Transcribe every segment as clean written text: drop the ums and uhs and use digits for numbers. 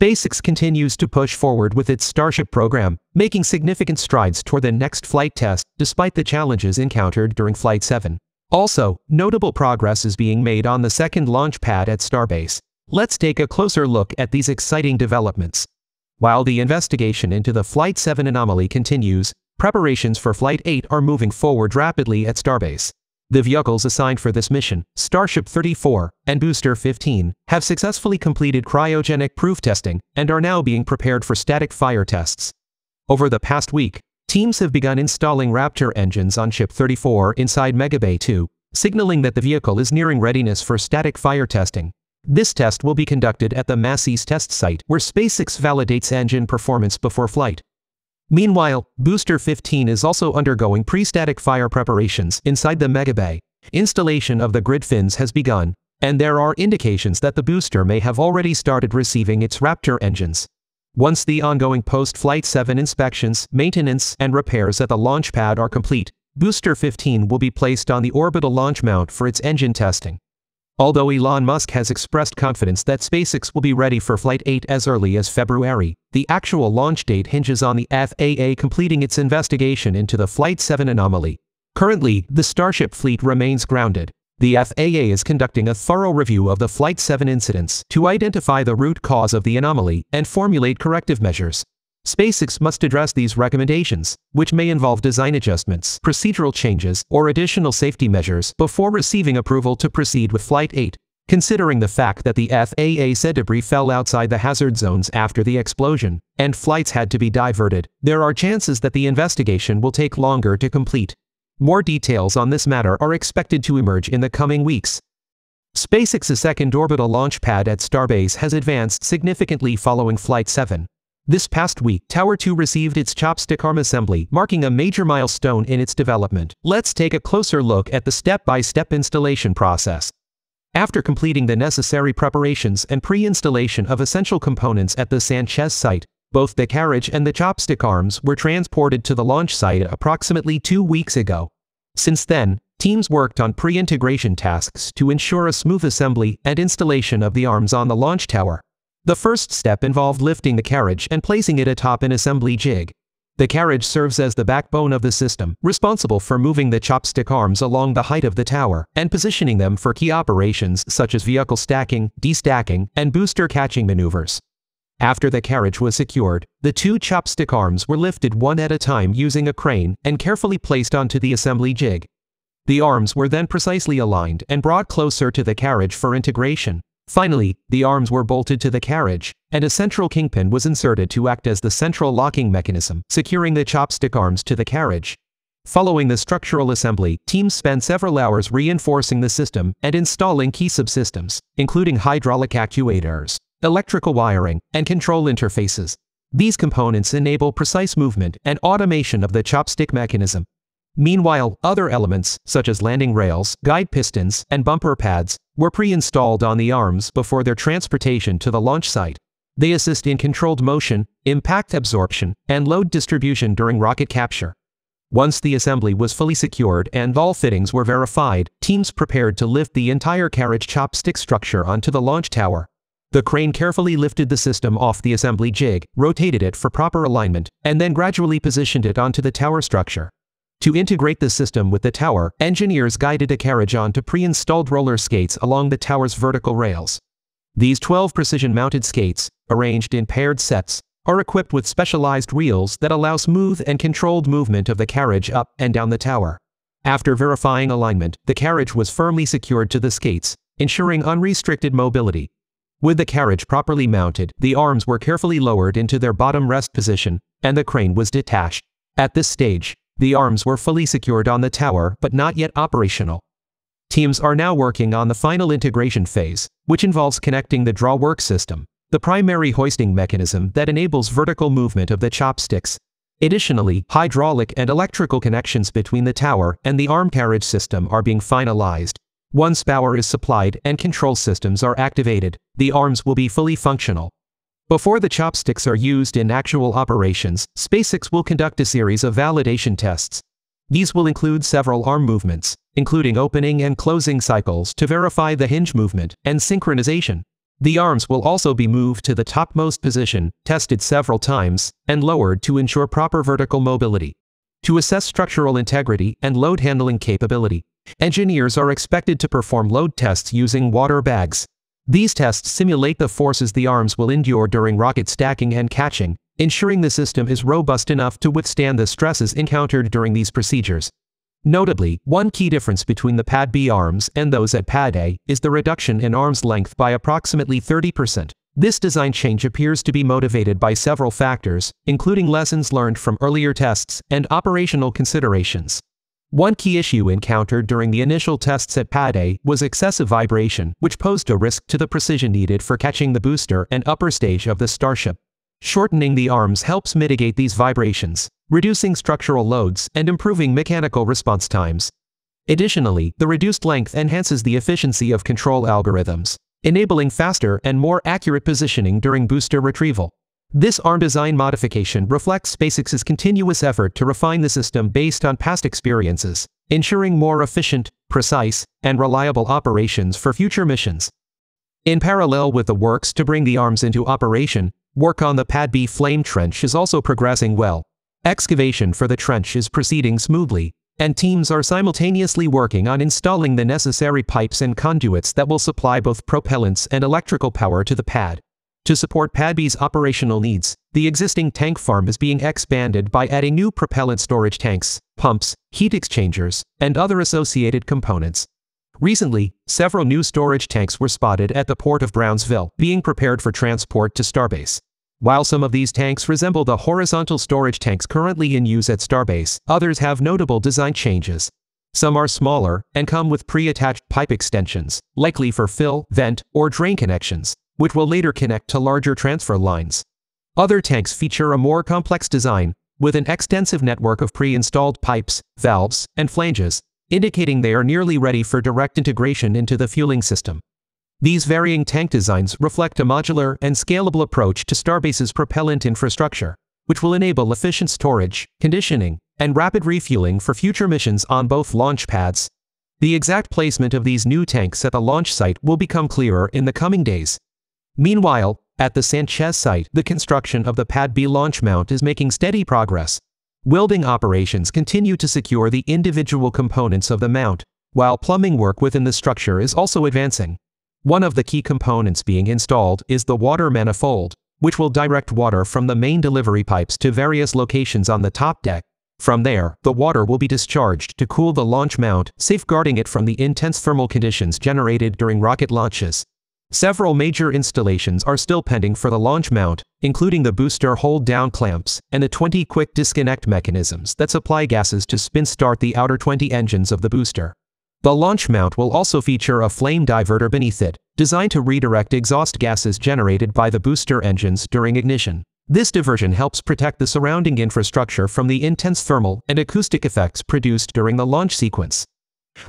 SpaceX continues to push forward with its Starship program, making significant strides toward the next flight test, despite the challenges encountered during Flight 7. Also, notable progress is being made on the second launch pad at Starbase. Let's take a closer look at these exciting developments. While the investigation into the Flight 7 anomaly continues, preparations for Flight 8 are moving forward rapidly at Starbase. The vehicles assigned for this mission, Starship 34 and Booster 15, have successfully completed cryogenic proof testing and are now being prepared for static fire tests. Over the past week, teams have begun installing Raptor engines on Ship 34 inside Mega Bay 2, signaling that the vehicle is nearing readiness for static fire testing. This test will be conducted at the Massey's test site, where SpaceX validates engine performance before flight. Meanwhile, Booster 15 is also undergoing pre-static fire preparations inside the Mega Bay. Installation of the grid fins has begun, and there are indications that the booster may have already started receiving its Raptor engines. Once the ongoing post-Flight 7 inspections, maintenance, and repairs at the launch pad are complete, Booster 15 will be placed on the orbital launch mount for its engine testing. Although Elon Musk has expressed confidence that SpaceX will be ready for Flight 8 as early as February, the actual launch date hinges on the FAA completing its investigation into the Flight 7 anomaly. Currently, the Starship fleet remains grounded. The FAA is conducting a thorough review of the Flight 7 incidents to identify the root cause of the anomaly and formulate corrective measures. SpaceX must address these recommendations, which may involve design adjustments, procedural changes, or additional safety measures, before receiving approval to proceed with Flight 8. Considering the fact that the FAA said debris fell outside the hazard zones after the explosion, and flights had to be diverted, there are chances that the investigation will take longer to complete. More details on this matter are expected to emerge in the coming weeks. SpaceX's second orbital launch pad at Starbase has advanced significantly following Flight 7. This past week, Tower 2 received its chopstick arm assembly, marking a major milestone in its development. Let's take a closer look at the step-by-step installation process. After completing the necessary preparations and pre-installation of essential components at the Sanchez site, both the carriage and the chopstick arms were transported to the launch site approximately 2 weeks ago. Since then, teams worked on pre-integration tasks to ensure a smooth assembly and installation of the arms on the launch tower. The first step involved lifting the carriage and placing it atop an assembly jig. The carriage serves as the backbone of the system, responsible for moving the chopstick arms along the height of the tower and positioning them for key operations such as vehicle stacking, destacking, and booster catching maneuvers. After the carriage was secured, the two chopstick arms were lifted one at a time using a crane and carefully placed onto the assembly jig. The arms were then precisely aligned and brought closer to the carriage for integration. Finally, the arms were bolted to the carriage, and a central kingpin was inserted to act as the central locking mechanism, securing the chopstick arms to the carriage. Following the structural assembly, teams spent several hours reinforcing the system and installing key subsystems, including hydraulic actuators, electrical wiring, and control interfaces. These components enable precise movement and automation of the chopstick mechanism. Meanwhile, other elements, such as landing rails, guide pistons, and bumper pads, were pre-installed on the arms before their transportation to the launch site. They assist in controlled motion, impact absorption, and load distribution during rocket capture. Once the assembly was fully secured and all fittings were verified, teams prepared to lift the entire carriage chopstick structure onto the launch tower. The crane carefully lifted the system off the assembly jig, rotated it for proper alignment, and then gradually positioned it onto the tower structure. To integrate the system with the tower, engineers guided the carriage onto pre-installed roller skates along the tower's vertical rails. These 12 precision-mounted skates, arranged in paired sets, are equipped with specialized wheels that allow smooth and controlled movement of the carriage up and down the tower. After verifying alignment, the carriage was firmly secured to the skates, ensuring unrestricted mobility. With the carriage properly mounted, the arms were carefully lowered into their bottom rest position, and the crane was detached. At this stage, the arms were fully secured on the tower but not yet operational. Teams are now working on the final integration phase, which involves connecting the drawwork system, the primary hoisting mechanism that enables vertical movement of the chopsticks. Additionally, hydraulic and electrical connections between the tower and the arm carriage system are being finalized. Once power is supplied and control systems are activated, the arms will be fully functional. Before the chopsticks are used in actual operations, SpaceX will conduct a series of validation tests. These will include several arm movements, including opening and closing cycles to verify the hinge movement and synchronization. The arms will also be moved to the topmost position, tested several times, and lowered to ensure proper vertical mobility. To assess structural integrity and load handling capability, engineers are expected to perform load tests using water bags. These tests simulate the forces the arms will endure during rocket stacking and catching, ensuring the system is robust enough to withstand the stresses encountered during these procedures. Notably, one key difference between the Pad B arms and those at Pad A is the reduction in arm's length by approximately 30%. This design change appears to be motivated by several factors, including lessons learned from earlier tests and operational considerations. One key issue encountered during the initial tests at Pad A was excessive vibration, which posed a risk to the precision needed for catching the booster and upper stage of the Starship. Shortening the arms helps mitigate these vibrations, reducing structural loads and improving mechanical response times. Additionally, the reduced length enhances the efficiency of control algorithms, enabling faster and more accurate positioning during booster retrieval. This arm design modification reflects SpaceX's continuous effort to refine the system based on past experiences, ensuring more efficient, precise, and reliable operations for future missions. In parallel with the works to bring the arms into operation, work on the Pad B flame trench is also progressing well. Excavation for the trench is proceeding smoothly, and teams are simultaneously working on installing the necessary pipes and conduits that will supply both propellants and electrical power to the pad. To support Pad B's operational needs, the existing tank farm is being expanded by adding new propellant storage tanks, pumps, heat exchangers, and other associated components. Recently, several new storage tanks were spotted at the port of Brownsville, being prepared for transport to Starbase. While some of these tanks resemble the horizontal storage tanks currently in use at Starbase, others have notable design changes. Some are smaller and come with pre-attached pipe extensions, likely for fill, vent, or drain connections, which will later connect to larger transfer lines. Other tanks feature a more complex design, with an extensive network of pre-installed pipes, valves, and flanges, indicating they are nearly ready for direct integration into the fueling system. These varying tank designs reflect a modular and scalable approach to Starbase's propellant infrastructure, which will enable efficient storage, conditioning, and rapid refueling for future missions on both launch pads. The exact placement of these new tanks at the launch site will become clearer in the coming days. Meanwhile, at the Sanchez site, the construction of the Pad B launch mount is making steady progress. Welding operations continue to secure the individual components of the mount, while plumbing work within the structure is also advancing. One of the key components being installed is the water manifold, which will direct water from the main delivery pipes to various locations on the top deck. From there, the water will be discharged to cool the launch mount, safeguarding it from the intense thermal conditions generated during rocket launches. Several major installations are still pending for the launch mount, including the booster hold-down clamps and the 20 quick disconnect mechanisms that supply gases to spin-start the outer 20 engines of the booster. The launch mount will also feature a flame diverter beneath it, designed to redirect exhaust gases generated by the booster engines during ignition. This diversion helps protect the surrounding infrastructure from the intense thermal and acoustic effects produced during the launch sequence.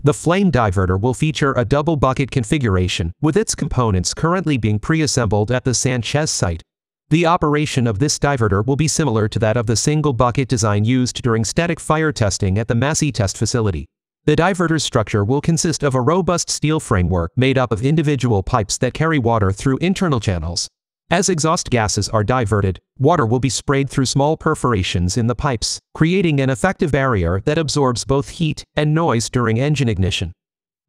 The flame diverter will feature a double bucket configuration, with its components currently being pre-assembled at the Sanchez site. The operation of this diverter will be similar to that of the single bucket design used during static fire testing at the Massey's test facility. The diverter's structure will consist of a robust steel framework made up of individual pipes that carry water through internal channels. As exhaust gases are diverted, water will be sprayed through small perforations in the pipes, creating an effective barrier that absorbs both heat and noise during engine ignition.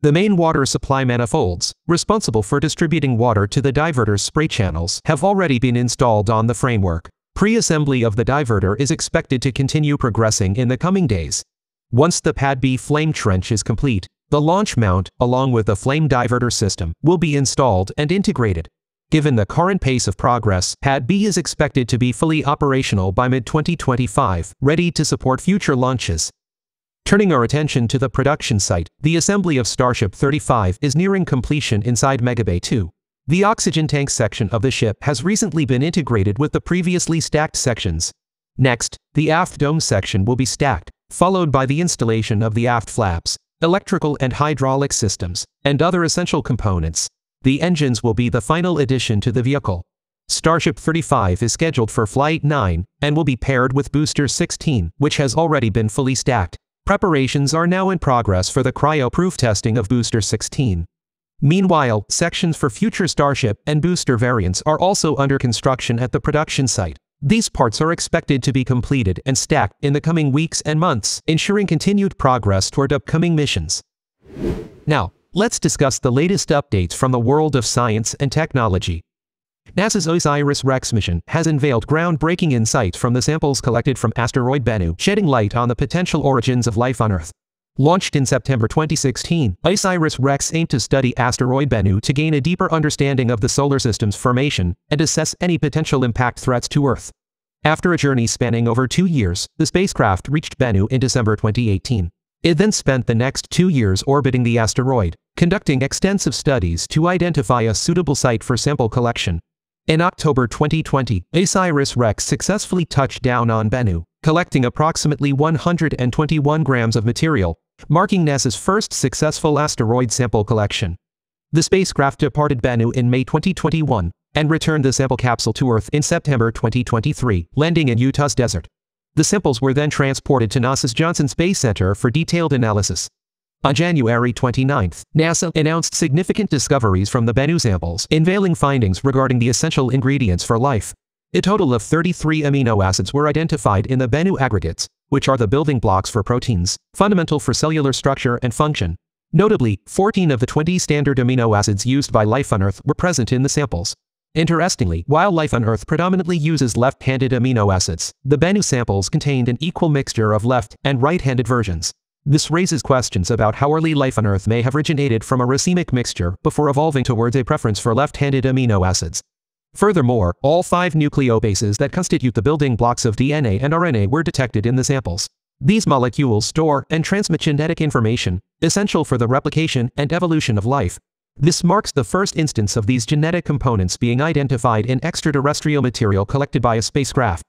The main water supply manifolds, responsible for distributing water to the diverter's spray channels, have already been installed on the framework. Pre-assembly of the diverter is expected to continue progressing in the coming days. Once the Pad B flame trench is complete, the launch mount, along with the flame diverter system, will be installed and integrated. Given the current pace of progress, Pad B is expected to be fully operational by mid-2025, ready to support future launches. Turning our attention to the production site, the assembly of Starship 35 is nearing completion inside Mega Bay 2. The oxygen tank section of the ship has recently been integrated with the previously stacked sections. Next, the aft dome section will be stacked, followed by the installation of the aft flaps, electrical and hydraulic systems, and other essential components. The engines will be the final addition to the vehicle. Starship 35 is scheduled for Flight 9 and will be paired with Booster 16, which has already been fully stacked. Preparations are now in progress for the cryo-proof testing of Booster 16. Meanwhile, sections for future Starship and booster variants are also under construction at the production site. These parts are expected to be completed and stacked in the coming weeks and months, ensuring continued progress toward upcoming missions. Now, let's discuss the latest updates from the world of science and technology. NASA's OSIRIS-REx mission has unveiled groundbreaking insights from the samples collected from asteroid Bennu, shedding light on the potential origins of life on Earth. Launched in September 2016, OSIRIS-REx aimed to study asteroid Bennu to gain a deeper understanding of the solar system's formation and assess any potential impact threats to Earth. After a journey spanning over 2 years, the spacecraft reached Bennu in December 2018. It then spent the next 2 years orbiting the asteroid, conducting extensive studies to identify a suitable site for sample collection. In October 2020, OSIRIS-REx successfully touched down on Bennu, collecting approximately 121 grams of material, marking NASA's first successful asteroid sample collection. The spacecraft departed Bennu in May 2021 and returned the sample capsule to Earth in September 2023, landing in Utah's desert. The samples were then transported to NASA's Johnson Space Center for detailed analysis. On January 29, NASA announced significant discoveries from the Bennu samples, unveiling findings regarding the essential ingredients for life. A total of 33 amino acids were identified in the Bennu aggregates, which are the building blocks for proteins, fundamental for cellular structure and function. Notably, 14 of the 20 standard amino acids used by life on Earth were present in the samples. Interestingly, while life on Earth predominantly uses left-handed amino acids, the Bennu samples contained an equal mixture of left and right-handed versions. This raises questions about how early life on Earth may have originated from a racemic mixture before evolving towards a preference for left-handed amino acids. Furthermore, all 5 nucleobases that constitute the building blocks of DNA and RNA were detected in the samples. These molecules store and transmit genetic information, essential for the replication and evolution of life. This marks the first instance of these genetic components being identified in extraterrestrial material collected by a spacecraft.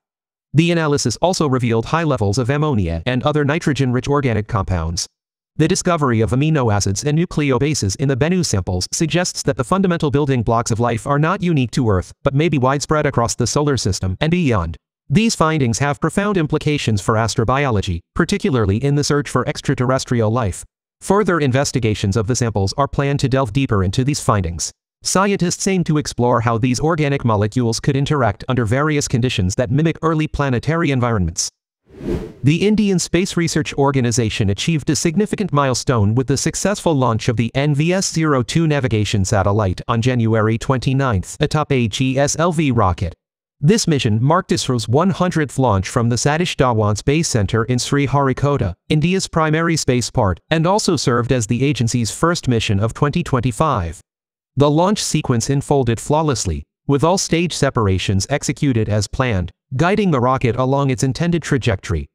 The analysis also revealed high levels of ammonia and other nitrogen-rich organic compounds. The discovery of amino acids and nucleobases in the Bennu samples suggests that the fundamental building blocks of life are not unique to Earth, but may be widespread across the solar system and beyond. These findings have profound implications for astrobiology, particularly in the search for extraterrestrial life. Further investigations of the samples are planned to delve deeper into these findings. Scientists aim to explore how these organic molecules could interact under various conditions that mimic early planetary environments. The Indian Space Research Organization achieved a significant milestone with the successful launch of the NVS-02 navigation satellite on January 29 atop a GSLV rocket. This mission marked ISRO's 100th launch from the Satish Dhawan Space Center in Sriharikota, India's primary spaceport, and also served as the agency's first mission of 2025. The launch sequence unfolded flawlessly, with all stage separations executed as planned, guiding the rocket along its intended trajectory.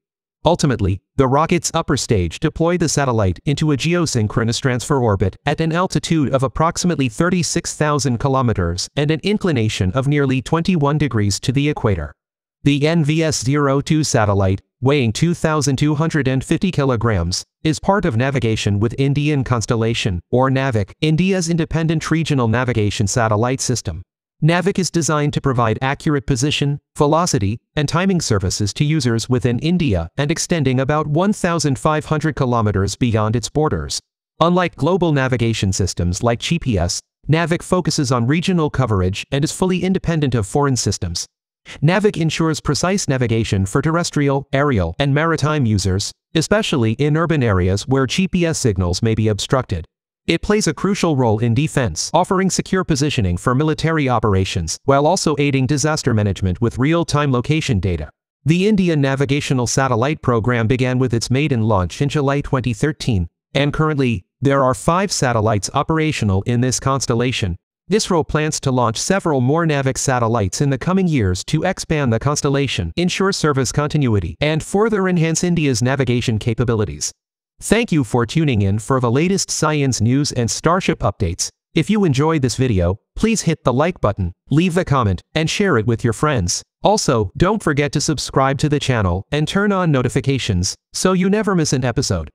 Ultimately, the rocket's upper stage deployed the satellite into a geosynchronous transfer orbit at an altitude of approximately 36,000 kilometers and an inclination of nearly 21 degrees to the equator. The NVS-02 satellite, weighing 2,250 kilograms, is part of Navigation with Indian Constellation, or NAVIC, India's independent regional navigation satellite system. NAVIC is designed to provide accurate position, velocity, and timing services to users within India and extending about 1,500 kilometers beyond its borders. Unlike global navigation systems like GPS, NAVIC focuses on regional coverage and is fully independent of foreign systems. NAVIC ensures precise navigation for terrestrial, aerial, and maritime users, especially in urban areas where GPS signals may be obstructed. It plays a crucial role in defense, offering secure positioning for military operations, while also aiding disaster management with real-time location data. The Indian Navigational Satellite Program began with its maiden launch in July 2013, and currently, there are 5 satellites operational in this constellation. ISRO plans to launch several more NAVIC satellites in the coming years to expand the constellation, ensure service continuity, and further enhance India's navigation capabilities. Thank you for tuning in for the latest science news and Starship updates. If you enjoyed this video, please hit the like button, leave a comment, and share it with your friends. Also, don't forget to subscribe to the channel and turn on notifications so you never miss an episode.